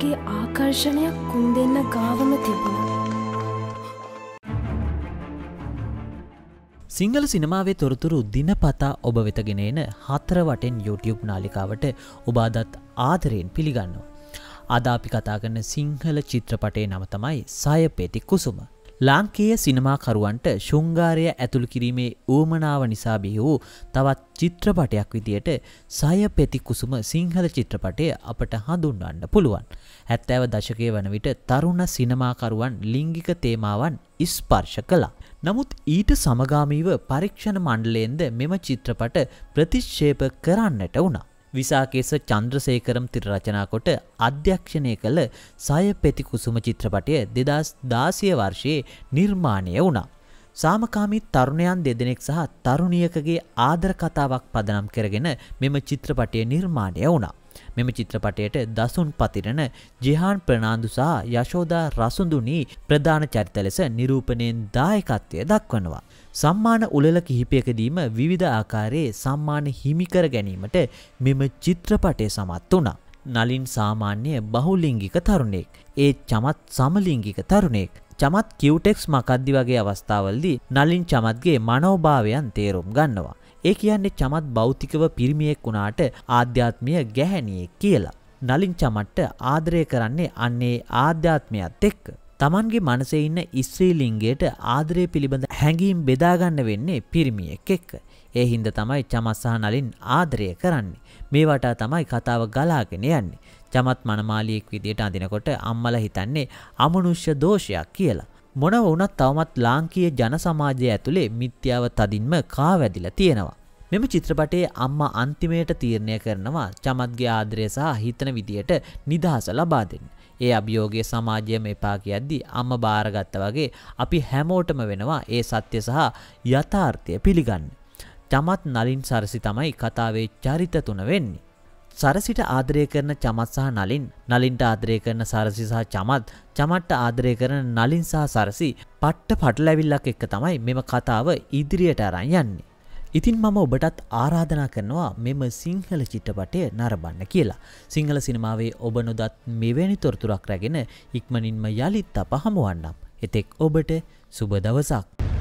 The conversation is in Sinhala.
ගේ ආකර්ෂණයක් කුන්දෙන්න ගාවම තිබුණා. සිංහල සිනමාවේ තොරතුරු දිනපතා ඔබ වෙත ගෙන එන හතර වටෙන් YouTube නාලිකාවට ඔබ අදත් ආදරයෙන් පිළිගන්නවා. අද අපි කතා කරන සිංහල චිත්‍රපටයේ නම තමයි සයපෙති කුසුම. ලාංකීය සිනමාකරුවන්ට ශෘංගාරය ඇතුළු කිරීමේ ඌමනාව නිසා බිහි වූ තවත් චිත්‍රපටයක් විදියට සයපෙති කුසුම සිංහල චිත්‍රපටය අපට හඳුන්වන්න පුළුවන්. 70 දශකයේ වන විට තරුණ සිනමාකරුවන් ලිංගික තේමාවන් ස්පර්ශ කළා. නමුත් ඊට සමගාමීව පරීක්ෂණ මණ්ඩලයෙන්ද මෙම චිත්‍රපට ප්‍රතික්ෂේප කරන්නට වුණා. විසාකේස චන්ද්‍රසේකරම් තිර රචනා කොට අධ්‍යක්ෂණය කළ සයපෙති කුසුම චිත්‍රපටය 2016 වර්ෂයේ නිර්මාණය වුණා. සාමකාමී තරුණයන් දෙදෙනෙක් සහ තරුණියකගේ ආදර කතාවක් පදනම් කරගෙන මෙම චිත්‍රපටය නිර්මාණය වුණා. මෙම චිත්‍රපටයට දසුන් පතිරණ ජිහාන් ප්‍රනාන්දු සහ යශෝදා රසුඳුනි ප්‍රධාන චරිත ලෙස නිරූපණයෙන් දායකත්වය දක්වනවා. සම්මාන උළෙල කිහිපයකදීම විවිධ ආකාරයේ සම්මාන හිමිකර ගැනීමට මෙම චිත්‍රපටය සමත් වුණා. නලින් සාමාන්‍ය බහුලිංගික තරුණෙක්, ඒ චමත් සමලිංගික තරුණෙක්. චමත් කියුටෙක්ස් මකද්දි වගේ අවස්ථාවලදී නලින් චමත්ගේ මනෝභාවයන් තේරුම් ගන්නවා. ඒ කියන්නේ චමත් භෞතිකව පිරිමියෙක් වුණාට ආධ්‍යාත්මීය ගැහැණියෙක් කියලා. නලින් චමට්ට ආදරය කරන්නේ අන්නේ ආධ්‍යාත්මයත් එක්ක. Tamange මනසේ ඉන්න ස්ත්‍රී ලිංගයට ආදරය පිළිබඳ හැඟීම් බෙදා ගන්න වෙන්නේ පිරිමියෙක් එක්ක. ඒ හින්දා තමයි චමත් සහ නලින් ආදරය කරන්නේ. මේ වටා තමයි කතාව ගලාගෙන යන්නේ. චමත් මනමාලියෙක් විදියට අඳිනකොට අම්මලා හිතන්නේ අමනුෂ්‍ය දෝෂයක් කියලා. මොනව වුණත් තවමත් ලාංකීය ජන සමාජය ඇතුලේ මිත්‍යාව තදින්ම කාවැදිලා තියෙනවා. මෙම චිත්‍රපටයේ අම්මා අන්තිමයට තීරණය කරනවා චමත්ගේ ආදරය සහ හිතන විදියට නිදහස ලබා දෙන්න. ඒ අභියෝගයේ සමාජයම එපා කියද්දී අම්මා බාරගත්තා වගේ අපි හැමෝටම වෙනවා ඒ සත්‍ය සහ යථාර්ථය පිළිගන්න. චමත් නලින් සරසි තමයි කතාවේ චරිත තුන වෙන්නේ. සරසිට ආදරය කරන චමත් සහ නලින්, නලින්ට ආදරය කරන සරසි සහ චමත්, චමත්ට ආදරය කරන නලින් සහ සරසි පට්ට පටලැවිල්ලක් එක්ක තමයි මෙම කතාව ඉදිරියට අරන් යන්නේ. ඉතින් මම ඔබටත් ආරාධනා කරනවා මෙම සිංහල චිත්‍රපටය නරඹන්න කියලා. සිංහල සිනමාවේ ඔබ නොදත් මෙවැනි තොරතුරක් රැගෙන ඉක්මනින්ම යලිත් අප හමුවන්නම්. එතෙක් ඔබට සුබ දවසක්.